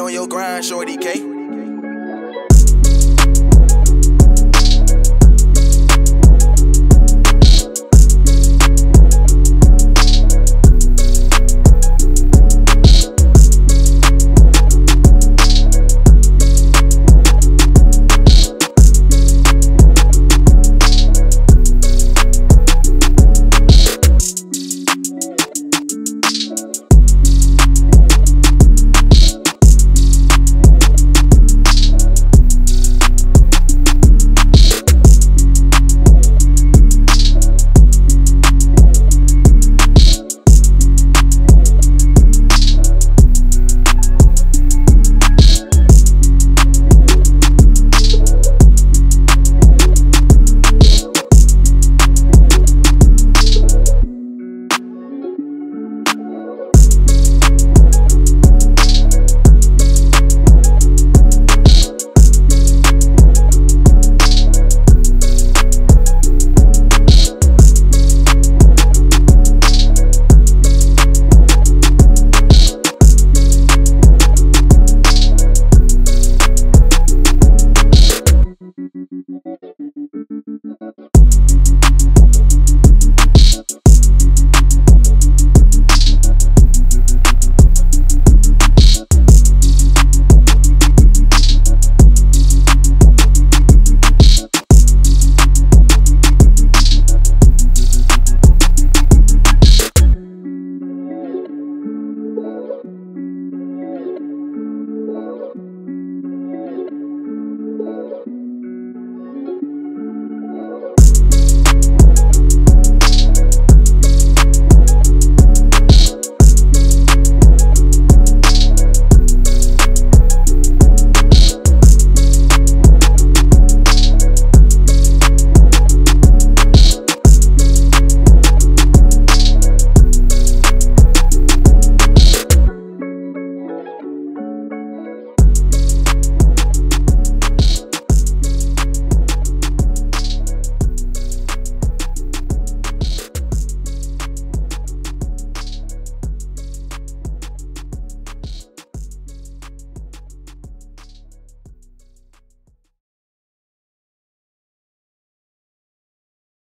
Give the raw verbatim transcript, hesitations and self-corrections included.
on your grind, Shorty K.